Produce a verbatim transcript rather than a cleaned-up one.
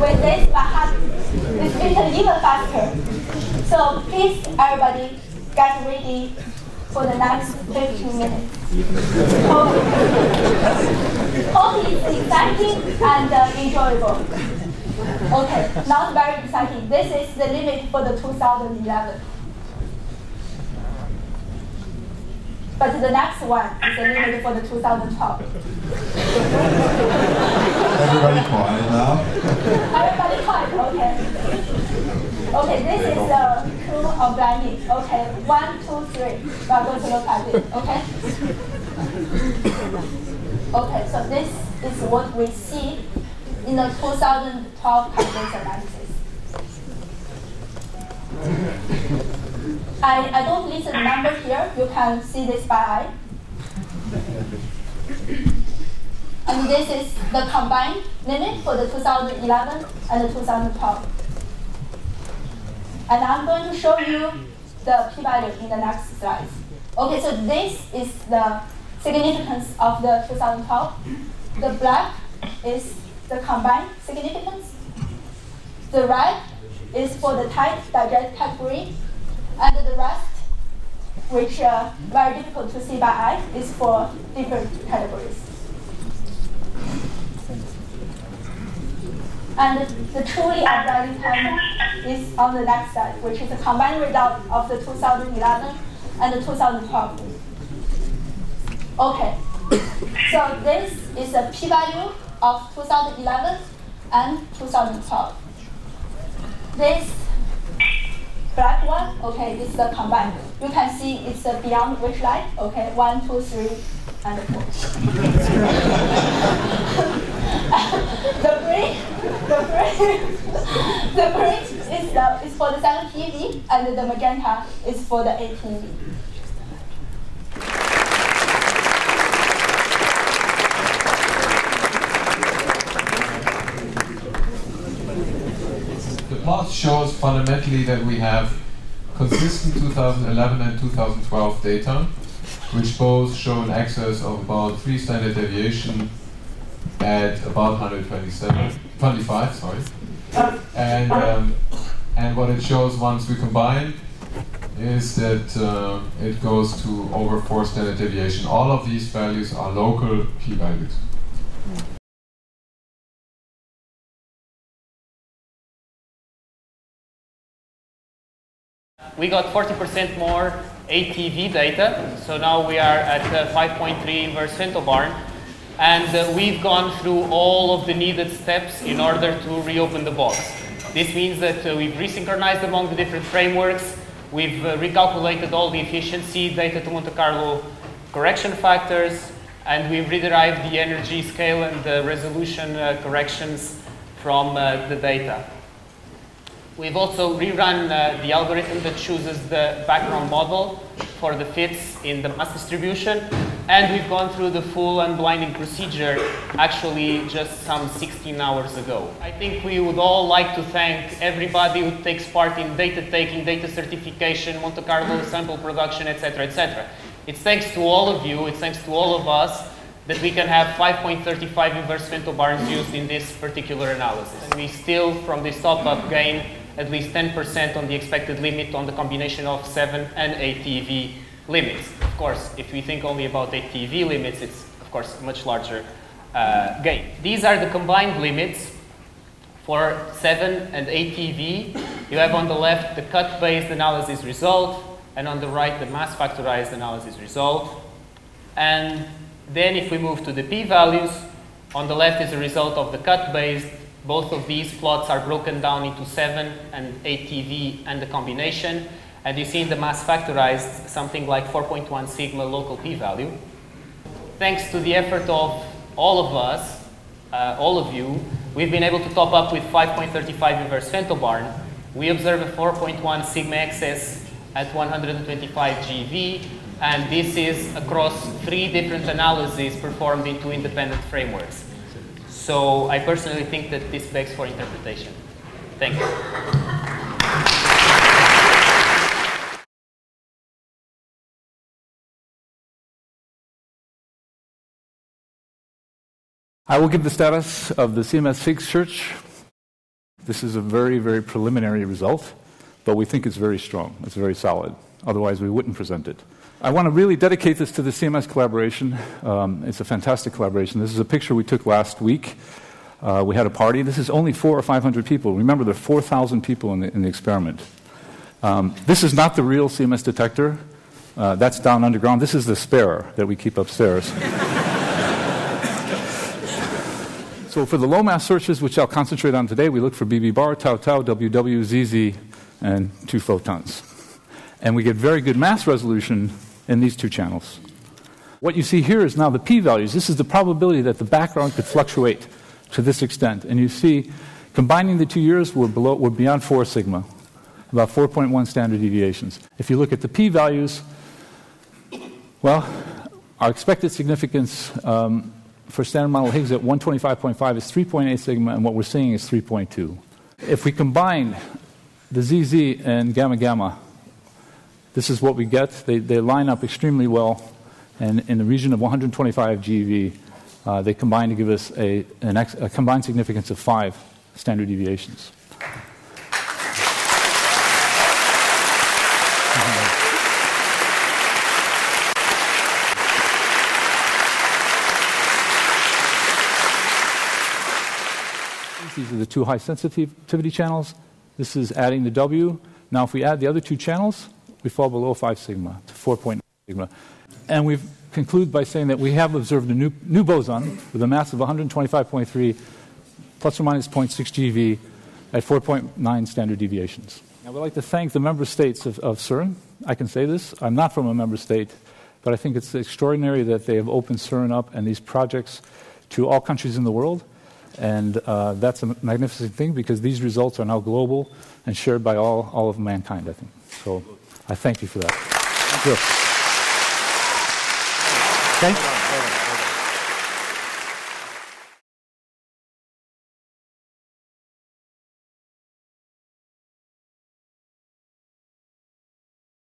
with this, but have, it's written even faster. So please, everybody, get ready for the next fifteen minutes. Hope, hope it's exciting and uh, enjoyable. Okay, not very exciting. This is the limit for the two thousand eleven. But the next one is the limit for the two thousand twelve. Everybody quiet now. Everybody quiet, okay. Okay, this is the uh, proof of Ganymede. Okay, one, two, three. We are going to look at it, okay? Okay, so this is what we see in the two thousand twelve convergence analysis. I, I don't list the number here. You can see this by eye. And this is the combined limit for the two thousand eleven and the two thousand twelve. And I'm going to show you the p-value in the next slide. Okay, so this is the significance of the two thousand twelve. The black is the combined significance. The red is for the tight digest category. And the rest, which uh, very difficult to see by eye, is for different categories. And the truly unblinding time is on the next slide, which is the combined result of the two thousand eleven and the two thousand twelve. Okay, so this is the p-value of two thousand eleven and two thousand twelve. This black one, okay, it's the combined. You can see it's the beyond which line, okay, one, two, three, and four. the green, the green, the green is the is for the seven T E V, and the magenta is for the eight T E V. The plot shows fundamentally that we have consistent two thousand eleven and two thousand twelve data, which both show an axis of about three standard deviation at about one hundred twenty-seven, twenty-five, sorry. And um, and what it shows once we combine is that uh, it goes to over four standard deviation. All of these values are local p-values. We got forty percent more A T V data, so now we are at uh, five point three inverse femtobarn. And uh, we've gone through all of the needed steps in order to reopen the box. This means that uh, we've resynchronized among the different frameworks, we've uh, recalculated all the efficiency, data to Monte Carlo correction factors, and we've rederived the energy scale and the resolution uh, corrections from uh, the data. We've also rerun uh, the algorithm that chooses the background model for the fits in the mass distribution. And we've gone through the full unblinding procedure, actually just some sixteen hours ago. I think we would all like to thank everybody who takes part in data taking, data certification, Monte Carlo sample production, et cetera, et cetera. It's thanks to all of you, it's thanks to all of us, that we can have five point three five inverse femtobarns used in this particular analysis. And we still, from this top-up, gain at least ten percent on the expected limit on the combination of seven and eight T E V limits. Of course, if we think only about eight T E V limits, it's, of course, a much larger uh, gain. These are the combined limits for seven and eight T E V. You have on the left the cut-based analysis result, and on the right the mass-factorized analysis result. And then if we move to the p-values, on the left is a result of the cut-based. Both of these plots are broken down into seven and eight T E V and the combination. And you see in the mass factorized something like four point one sigma local p-value. Thanks to the effort of all of us, uh, all of you, we've been able to top up with five point three five inverse femtobarn. We observe a four point one sigma excess at one hundred twenty-five GeV. And this is across three different analyses performed in two independent frameworks. So I personally think that this begs for interpretation. Thank you. I will give the status of the C M S Higgs search. This is a very, very preliminary result, but we think it's very strong. It's very solid. Otherwise, we wouldn't present it. I want to really dedicate this to the C M S collaboration. Um, it's a fantastic collaboration. This is a picture we took last week. Uh, we had a party. This is only four or five hundred people. Remember, there are four thousand people in the, in the experiment. Um, this is not the real C M S detector. Uh, that's down underground. This is the spare that we keep upstairs. So for the low-mass searches, which I'll concentrate on today, we look for B B bar, tau-tau, W W, Z Z, and two photons. And we get very good mass resolution in these two channels. What you see here is now the p-values. This is the probability that the background could fluctuate to this extent. And you see, combining the two years, we're, below, we're beyond four sigma, about four point one standard deviations. If you look at the p-values, well, our expected significance um, for standard model Higgs at one twenty-five point five is three point eight sigma, and what we're seeing is three point two. If we combine the Z Z and gamma-gamma, this is what we get. They, they line up extremely well, and in the region of one twenty-five GeV, uh, they combine to give us a, an ex, a combined significance of five standard deviations. These are the two high sensitivity channels. This is adding the W. Now, if we add the other two channels, we fall below five sigma to four point nine sigma. And we conclude by saying that we have observed a new, new boson with a mass of one twenty-five point three plus or minus zero point six GeV at four point nine standard deviations. I would like to thank the member states of, of CERN. I can say this. I'm not from a member state, but I think it's extraordinary that they have opened CERN up and these projects to all countries in the world. And uh, that's a magnificent thing, because these results are now global and shared by all, all of mankind, I think. So I thank you for that. Thank you. Okay.